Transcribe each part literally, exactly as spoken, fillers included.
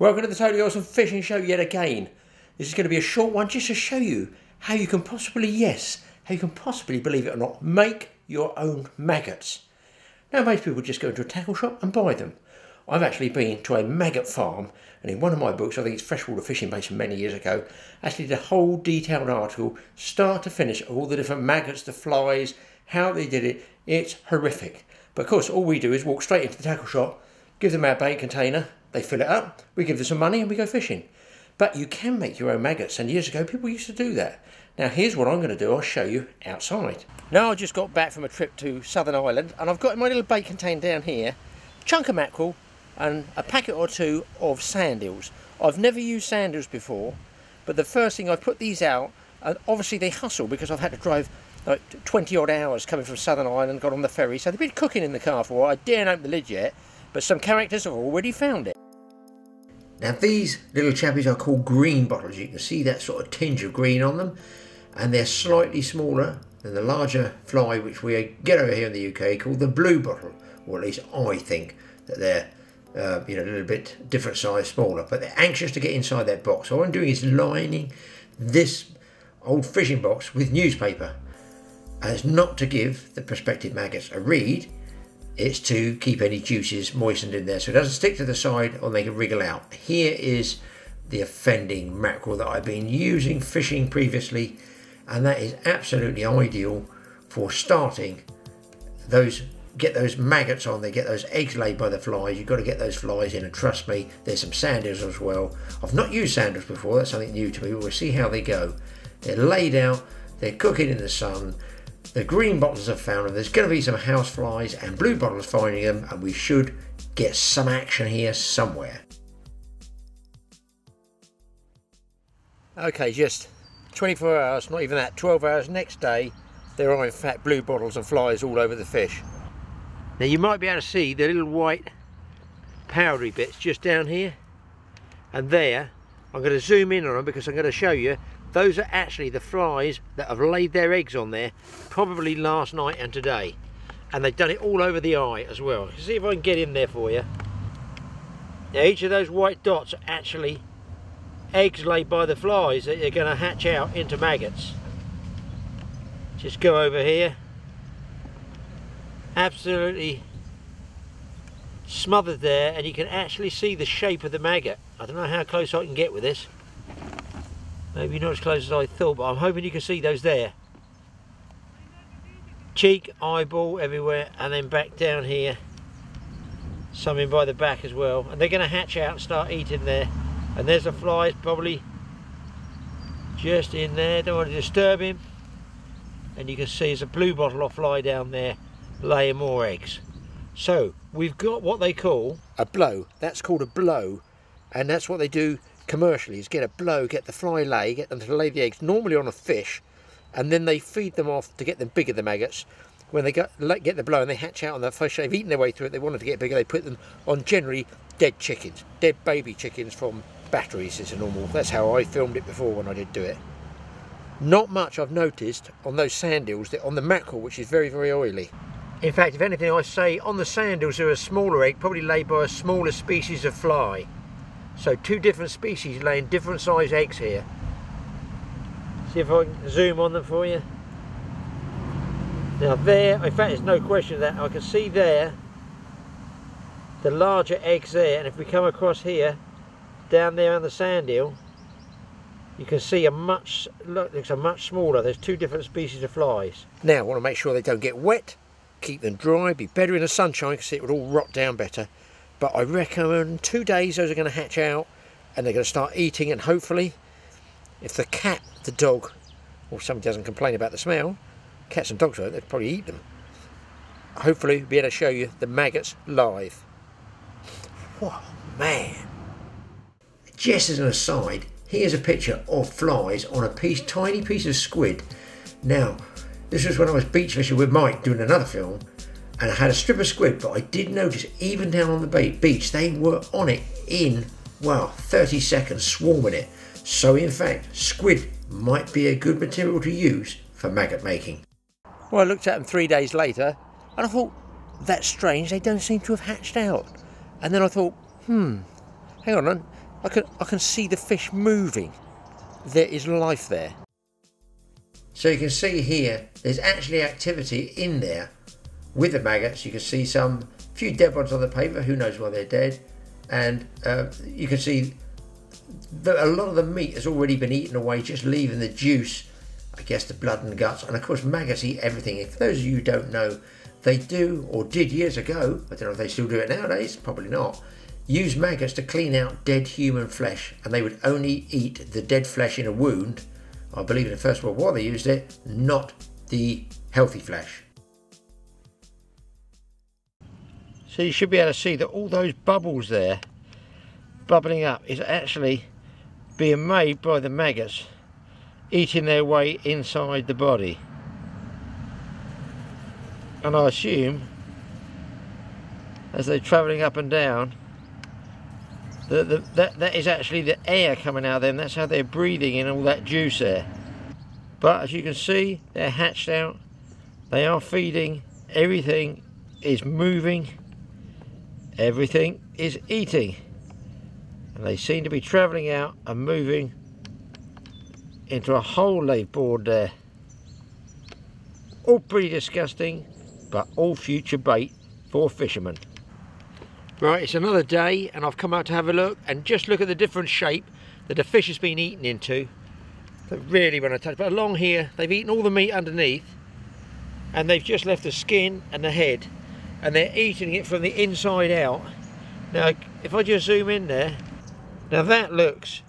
Welcome to the Totally Awesome Fishing Show yet again. This is going to be a short one just to show you how you can possibly, yes, how you can possibly, believe it or not, make your own maggots. Now most people just go into a tackle shop and buy them. I've actually been to a maggot farm, and in one of my books, I think it's Freshwater Fishing Basin many years ago, actually did a whole detailed article, start to finish, all the different maggots, the flies, how they did it. It's horrific. But of course, all we do is walk straight into the tackle shop, give them our bait container, they fill it up, we give them some money and we go fishing. But you can make your own maggots, and years ago people used to do that. Now here's what I'm going to do, I'll show you outside. Now I just got back from a trip to Southern Ireland, and I've got in my little bait container down here a chunk of mackerel and a packet or two of sand eels. I've never used sand eels before, but the first thing I put these out, and obviously they hustle because I've had to drive like twenty odd hours coming from Southern Ireland, got on the ferry, so they've been cooking in the car for a while. I daren't open the lid yet, but some characters have already found it. Now these little chappies are called green bottles. You can see that sort of tinge of green on them, and they're slightly smaller than the larger fly which we get over here in the U K called the blue bottle, or at least I think that they're uh, you know, a little bit different size, smaller, but they're anxious to get inside that box. All I'm doing is lining this old fishing box with newspaper, and it's not to give the prospective maggots a read, it's to keep any juices moistened in there so it doesn't stick to the side or they can wriggle out. Here is the offending mackerel that I've been using fishing previously, and that is absolutely ideal for starting those, get those maggots on there, get those eggs laid by the flies. You've got to get those flies in, and trust me, there's some sand eels as well. I've not used sand eels before, that's something new to me, but we'll see how they go. They're laid out, they're cooking in the sun, the green bottles have found them, there's going to be some house flies and blue bottles finding them, and we should get some action here somewhere. Okay, just twenty-four hours, not even that, twelve hours next day, there are in fact blue bottles and flies all over the fish. Now you might be able to see the little white powdery bits just down here and there. I'm going to zoom in on them because I'm going to show you those are actually the flies that have laid their eggs on there, probably last night and today, and they've done it all over the eye as well. See if I can get in there for you. Now each of those white dots are actually eggs laid by the flies that are going to hatch out into maggots. Just go over here, absolutely smothered there, and you can actually see the shape of the maggot. I don't know how close I can get with this. Maybe not as close as I thought, but I'm hoping you can see those there. Cheek, eyeball everywhere, and then back down here. Some in by the back as well. And they're going to hatch out and start eating there. And there's the flies probably just in there. Don't want to disturb him. And you can see there's a blue bottle or fly down there laying more eggs. So we've got what they call a blow. That's called a blow. And that's what they do commercially, is get a blow, get the fly lay, get them to lay the eggs normally on a fish, and then they feed them off to get them bigger, the maggots. When they get, get the blow and they hatch out on that fish, they've eaten their way through it, they wanted to get bigger, they put them on generally dead chickens, dead baby chickens from batteries is a normal. That's how I filmed it before when I did do it. Not much I've noticed on those sand eels, on the mackerel, which is very, very oily. In fact, if anything, I say on the sand eels are a smaller egg, probably laid by a smaller species of fly. So two different species laying different size eggs here. See if I can zoom on them for you. Now there, in fact there's no question of that, I can see there the larger eggs there, and if we come across here, down there on the sand eel, you can see a much, look, looks a much smaller. There's two different species of flies. Now I want to make sure they don't get wet, keep them dry, be better in the sunshine because it would all rot down better. But I reckon two days those are going to hatch out, and they're going to start eating, and hopefully if the cat, the dog, or somebody doesn't complain about the smell, cats and dogs, they'd probably eat them. Hopefully we'll be able to show you the maggots live. What a man. Just as an aside, here's a picture of flies on a piece, tiny piece of squid. Now this was when I was beach fishing with Mike doing another film, and I had a strip of squid, but I did notice even down on the beach they were on it in, well, thirty seconds, swarming it. So in fact squid might be a good material to use for maggot making. Well, I looked at them three days later and I thought, that's strange, they don't seem to have hatched out. And then I thought, hmm, hang on, I can, I can see the fish moving. There is life there. So you can see here, there's actually activity in there with the maggots. You can see some few dead ones on the paper, who knows why they're dead. And uh, you can see that a lot of the meat has already been eaten away, just leaving the juice, I guess the blood and guts. And of course maggots eat everything. If those of you who don't know, they do, or did years ago, I don't know if they still do it nowadays, probably not, use maggots to clean out dead human flesh, and they would only eat the dead flesh in a wound. I believe in the First World War they used it, not the healthy flesh. So you should be able to see that all those bubbles there, bubbling up, is actually being made by the maggots eating their way inside the body. And I assume, as they're travelling up and down, the, the, that, that is actually the air coming out of them. That's how they're breathing in all that juice there. But as you can see, they're hatched out, they are feeding, everything is moving, everything is eating. And they seem to be travelling out and moving into a hole they've bored there. All pretty disgusting, but all future bait for fishermen. Right, it's another day and I've come out to have a look, and just look at the different shape that the fish has been eaten into. They've really run a touch, but along here they've eaten all the meat underneath and they've just left the skin and the head, and they're eating it from the inside out. Now if I just zoom in there, now that looks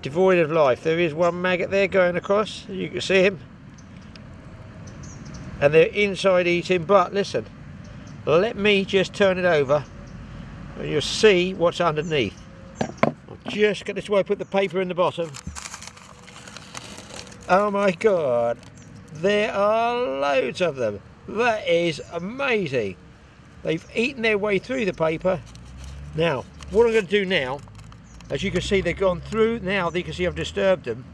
devoid of life. There is one maggot there going across, you can see him. And they're inside eating, but listen, let me just turn it over and you'll see what's underneath. I'll just get this way, put the paper in the bottom. Oh my God, there are loads of them. That is amazing. They've eaten their way through the paper. Now, what I'm going to do now, as you can see they've gone through, now you can see I've disturbed them.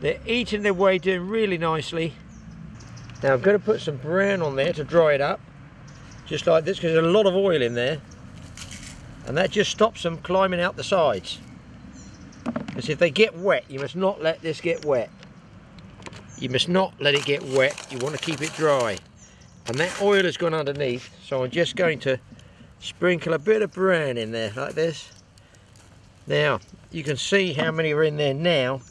They're eating their way, doing really nicely. Now I'm going to put some brown on there to dry it up, just like this, because there's a lot of oil in there, and that just stops them climbing out the sides. Because if they get wet, you must not let this get wet. You must not let it get wet, you want to keep it dry. And that oil has gone underneath, so I'm just going to sprinkle a bit of brown in there, like this. Now, you can see how many are in there now,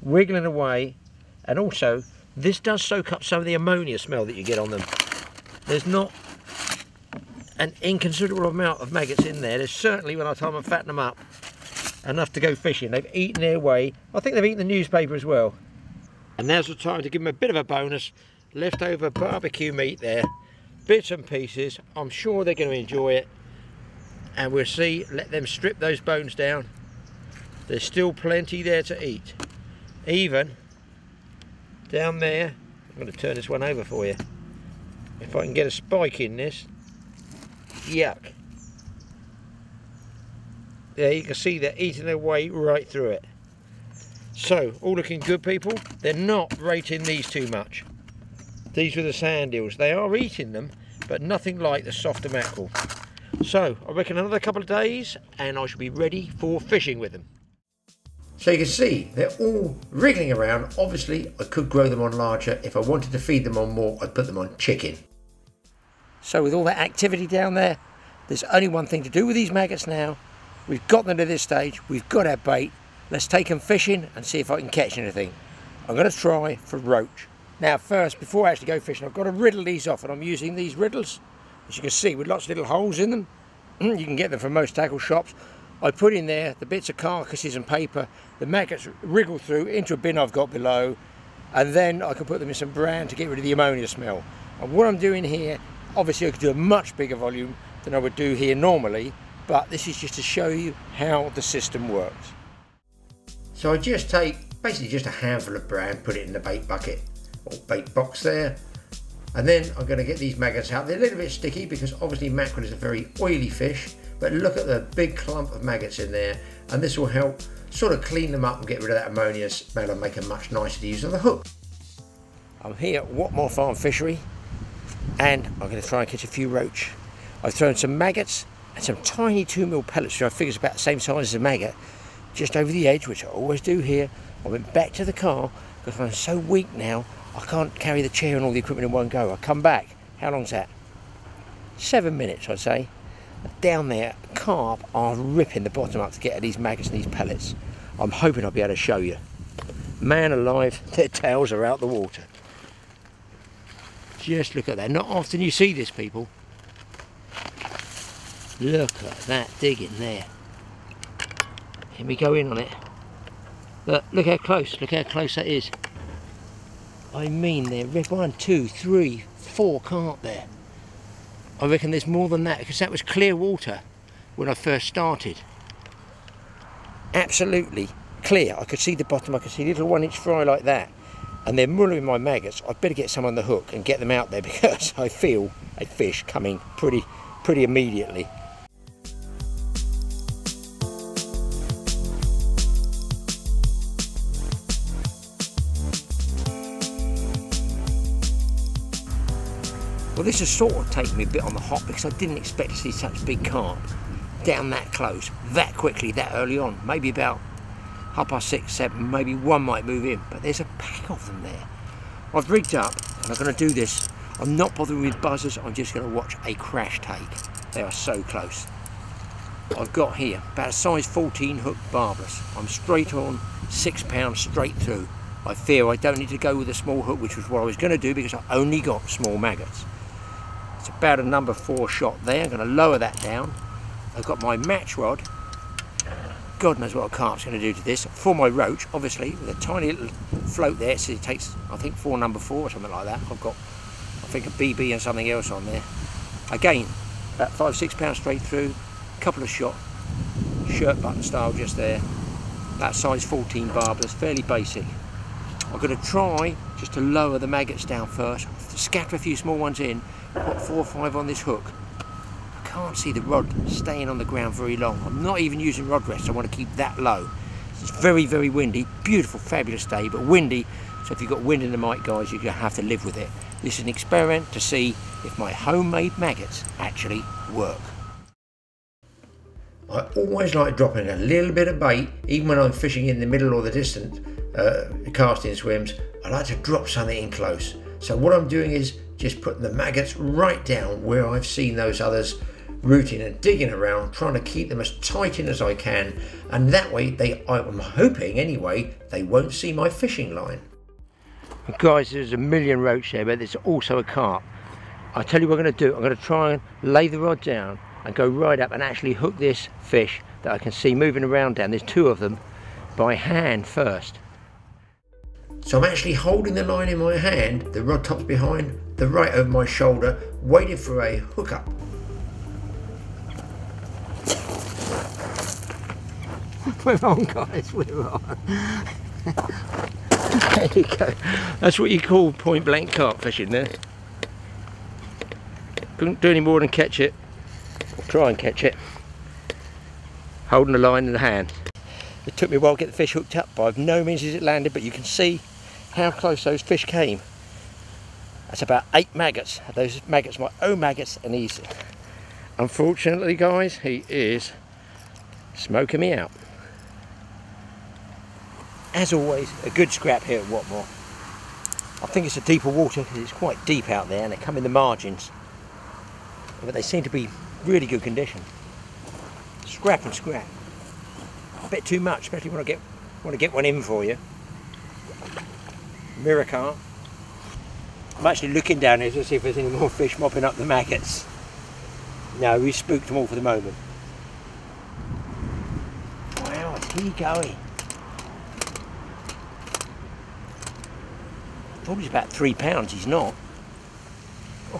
wiggling away, and also, this does soak up some of the ammonia smell that you get on them. There's not an inconsiderable amount of maggots in there. There's certainly, when I time and fatten them up, enough to go fishing. They've eaten their way. I think they've eaten the newspaper as well. And now's the time to give them a bit of a bonus. Leftover barbecue meat there. Bits and pieces. I'm sure they're going to enjoy it. And we'll see. Let them strip those bones down. There's still plenty there to eat. Even down there, I'm going to turn this one over for you. If I can get a spike in this, yuck. There you can see they're eating their way right through it. So, all looking good, people. They're not rating these too much. These were the sand eels. They are eating them, but nothing like the softer mackerel. So, I reckon another couple of days and I shall be ready for fishing with them. So you can see they're all wriggling around. Obviously I could grow them on larger. If I wanted to feed them on more, I'd put them on chicken. So with all that activity down there, there's only one thing to do with these maggots now. We've got them to this stage, we've got our bait. Let's take them fishing and see if I can catch anything. I'm going to try for roach. Now first, before I actually go fishing, I've got to riddle these off, and I'm using these riddles, as you can see, with lots of little holes in them. You can get them from most tackle shops. I put in there the bits of carcasses and paper, the maggots wriggle through into a bin I've got below, and then I can put them in some bran to get rid of the ammonia smell. And what I'm doing here, obviously I could do a much bigger volume than I would do here normally, but this is just to show you how the system works. So I just take basically just a handful of bran, put it in the bait bucket or bait box there, and then I'm going to get these maggots out. They're a little bit sticky because obviously mackerel is a very oily fish, but look at the big clump of maggots in there, and this will help sort of clean them up and get rid of that ammonia smell and make them much nicer to use on the hook. I'm here at Watmore Farm Fishery and I'm going to try and catch a few roach. I've thrown some maggots and some tiny two mil pellets, which I figure is about the same size as a maggot, just over the edge, which I always do here. I went back to the car because I'm so weak now, I can't carry the chair and all the equipment in one go. I come back. How long's that? Seven minutes, I'd say. Down there, carp are ripping the bottom up to get at these maggots and these pellets. I'm hoping I'll be able to show you. Man alive, their tails are out the water. Just look at that. Not often you see this, people. Look at that dig in there. Here we go in on it. Look, look how close, look how close that is. I mean, they're one, two, three, four carp there. I reckon there's more than that, because that was clear water when I first started. Absolutely clear. I could see the bottom, I could see little one inch fry like that. And they're mulling my maggots. I'd better get some on the hook and get them out there, because I feel a fish coming pretty, pretty immediately. Well, this has sort of taken me a bit on the hop, because I didn't expect to see such big carp down that close, that quickly, that early on. Maybe about half past six, seven, maybe one might move in, but there's a pack of them there. I've rigged up, and I'm going to do this. I'm not bothering with buzzers, I'm just going to watch a crash take. They are so close. I've got here about a size fourteen hook barbless. I'm straight on, six pounds straight through. I fear I don't need to go with a small hook, which was what I was going to do, because I only got small maggots. It's about a number four shot there. I'm going to lower that down. I've got my match rod. God knows what a carp's going to do to this. For my roach, obviously, with a tiny little float there. So it takes, I think, four number four or something like that. I've got, I think, a B B and something else on there. Again, about five, six pounds straight through. Couple of shot, shirt button style just there. That size fourteen barbless, fairly basic. I'm going to try just to lower the maggots down first. Scatter a few small ones in. Put four or five on this hook. I can't see the rod staying on the ground very long. I'm not even using rod rest. I want to keep that low. It's very, very windy. Beautiful, fabulous day, but windy. So if you've got wind in the mite, guys, you're going to have to live with it. This is an experiment to see if my homemade maggots actually work. I always like dropping a little bit of bait, even when I'm fishing in the middle or the distant uh, casting swims. I like to drop something in close. So what I'm doing is just putting the maggots right down where I've seen those others rooting and digging around, trying to keep them as tight in as I can, and that way they, I'm hoping anyway, they won't see my fishing line. Guys, there's a million roach there, but there's also a carp. I tell you what I'm going to do, I'm going to try and lay the rod down and go right up and actually hook this fish that I can see moving around down, there's two of them, by hand first. So I'm actually holding the line in my hand, the rod top's behind, the right over my shoulder, waiting for a hookup. We're on, guys, we're on. There you go. That's what you call point blank carp fishing there. Couldn't do any more than catch it, or try and catch it, holding the line in the hand. It took me a while to get the fish hooked up, by no means is it landed, but you can see how close those fish came. That's about eight maggots. Those maggots, my own maggots, and he's, unfortunately, guys, he is smoking me out. As always, a good scrap here at Watmore. I think it's a deeper water because it's quite deep out there and they come in the margins. But they seem to be really good condition. Scrap and scrap. A bit too much, especially when I get, want to get one in for you. Mirror carp. I'm actually looking down here to see if there's any more fish mopping up the maggots. No, we spooked them all for the moment. Wow, is he going? I thought he's about three pounds, he's not. Oh.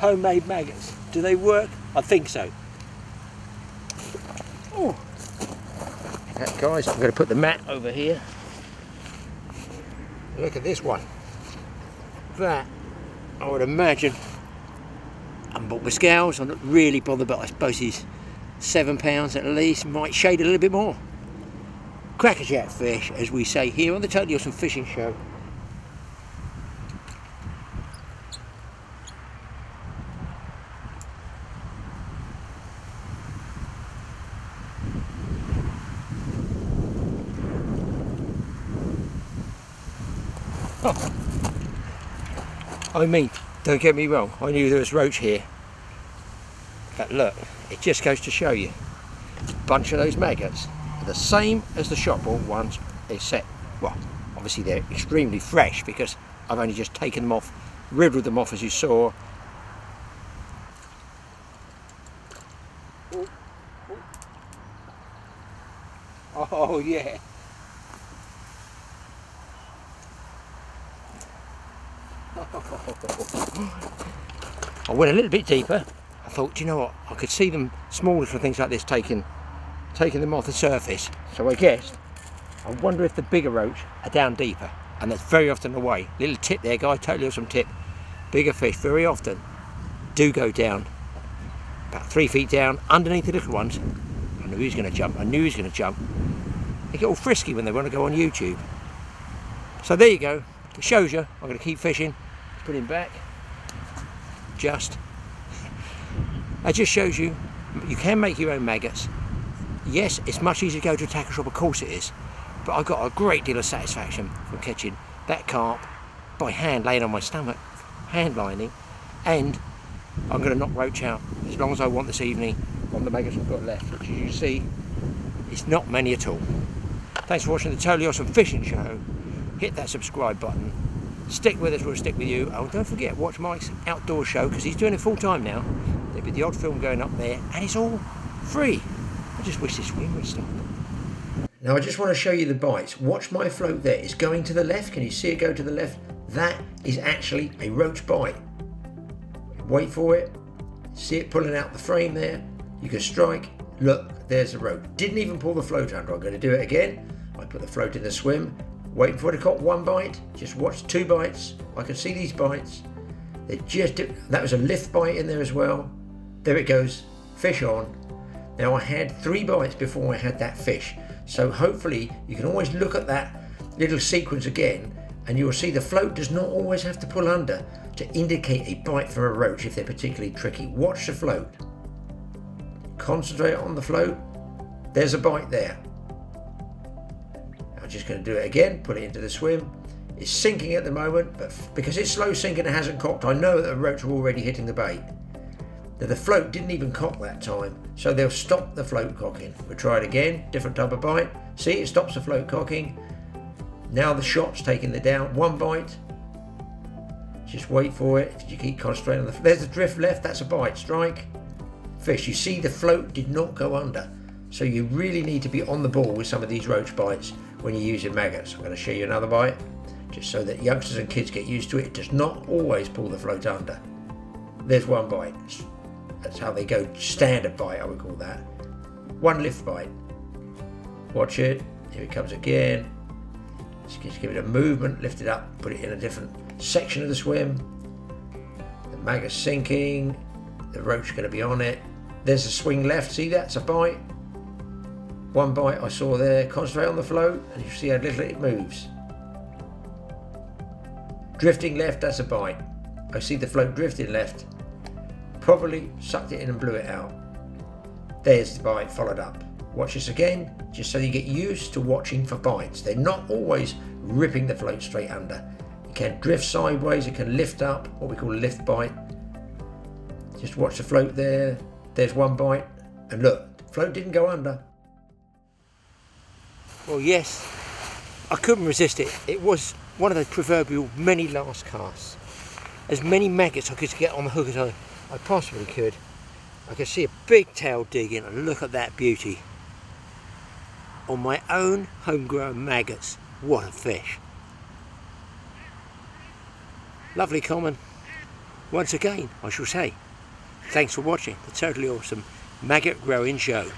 Homemade maggots. Do they work? I think so. Oh. That, guys, I'm going to put the mat over here. Look at this one. That, I would imagine, I haven't bought my scales, I'm not really bothered, but I suppose he's seven pounds at least, might shade a little bit more. Crackerjack fish, as we say here on the Totally Awesome Fishing Show. Oh. I mean, don't get me wrong, I knew there was roach here, but look, it just goes to show you, a bunch of those maggots are the same as the shot ball ones, except, well, obviously they're extremely fresh because I've only just taken them off, riddled them off as you saw. Oh yeah. I went a little bit deeper. I thought, do you know what? I could see them small little things like this taking taking them off the surface. So I guessed. I wonder if the bigger roach are down deeper, and that's very often the way. Little tip there, guys. Totally awesome tip. Bigger fish very often do go down about three feet down underneath the little ones. I knew he was going to jump. I knew he was going to jump. They get all frisky when they want to go on YouTube. So there you go. It shows you. I'm going to keep fishing. Put him back. Just. That just shows you, you can make your own maggots. Yes, it's much easier to go to a tackle shop, of course it is. But I got a great deal of satisfaction from catching that carp by hand, laying on my stomach, hand lining, and I'm going to knock roach out as long as I want this evening on the maggots I've got left, which as you see, it's not many at all. Thanks for watching the Totally Awesome Fishing Show. Hit that subscribe button. Stick with us, we'll stick with you. Oh, don't forget, watch Mike's Outdoor Show, because he's doing it full time now. There'll be the odd film going up there, and it's all free. I just wish this wind would stop. Now I just want to show you the bites. Watch my float there. It's going to the left. Can you see it go to the left? That is actually a roach bite. Wait for it. See it pulling out the frame there. You can strike. Look, there's the roach. Didn't even pull the float under. I'm going to do it again. I put the float in the swim. Waiting for it to caught one bite, just watch two bites. I can see these bites. They just did. That was a lift bite in there as well. There it goes, fish on. Now I had three bites before I had that fish. So hopefully you can always look at that little sequence again and you'll see the float does not always have to pull under to indicate a bite for a roach if they're particularly tricky. Watch the float. Concentrate on the float. There's a bite there. Just going to do it again, put it into the swim. It's sinking at the moment, but because it's slow sinking and hasn't cocked, I know that the roach are already hitting the bait. Now the float didn't even cock that time, so they'll stop the float cocking. We'll try it again, different type of bite. See, it stops the float cocking. Now the shot's taking the down, one bite. Just wait for it, if you keep concentrating on the, there's a drift left, that's a bite, strike. Fish, you see the float did not go under. So you really need to be on the ball with some of these roach bites when you're using maggots. I'm going to show you another bite, just so that youngsters and kids get used to it. It does not always pull the float under. There's one bite. That's how they go, standard bite, I would call that. One lift bite. Watch it, here it comes again. Just give it a movement, lift it up, put it in a different section of the swim. The maggot's sinking, the roach's going to be on it. There's a swing left, see that's a bite. One bite I saw there, concentrate on the float, and you see how little it moves. Drifting left, that's a bite. I see the float drifting left. Probably sucked it in and blew it out. There's the bite, followed up. Watch this again, just so you get used to watching for bites. They're not always ripping the float straight under. It can drift sideways, it can lift up, what we call a lift bite. Just watch the float there. There's one bite, and look, the float didn't go under. Well, yes, I couldn't resist it. It was one of those proverbial many last casts. As many maggots I could get on the hook as I, I possibly could. I could see a big tail digging, and look at that beauty. On my own homegrown maggots, what a fish. Lovely common. Once again, I shall say, thanks for watching the Totally Awesome Maggot Growing Show.